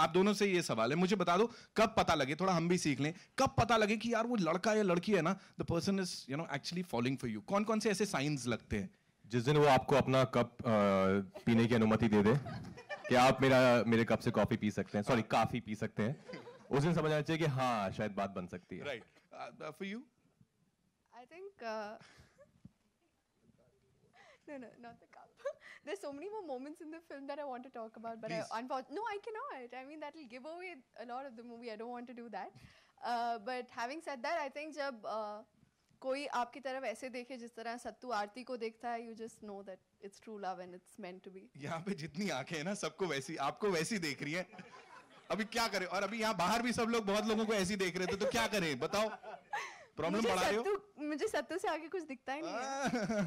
आप दोनों से ये सवाल है, मुझे बता दो कब पता लगे, थोड़ा हम भी सीख लें, कब पता लगे कि यार वो लड़का या लड़की है ना, the person is you know actually following for you? कौन कौन से ऐसे साइंस लगते हैं? जिस दिन वो आपको अपना कप पीने की अनुमति दे दे कि आप मेरे कप से कॉफी पी सकते हैं, सॉरी काफी पी सकते हैं, उस दिन समझना चाहिए कि हाँ शायद बात बन सकती है। Right, for you I think no, not the cup. There's so many more moments in the film that I want to talk about, but I cannot. I mean, that will give away a lot of the movie. I don't want to do that. But having said that, I think जब कोई आपकी तरफ ऐसे देखे जिस तरह सत्तू आरती को देखता है, you just know that it's true love and it's meant to be. यहाँ पे जितनी आंखें हैं ना, सबको वैसी, आपको वैसी देख रही है। अभी क्या करें? और अभी यहाँ बाहर भी सब लोग, बहुत लोगों को ऐसी देख रहे थे, तो क्या करें? बताओ, प्रॉब्लम बढ़ा रहे हो। मुझे सत्तू से आगे कुछ दिखता ही नहीं है।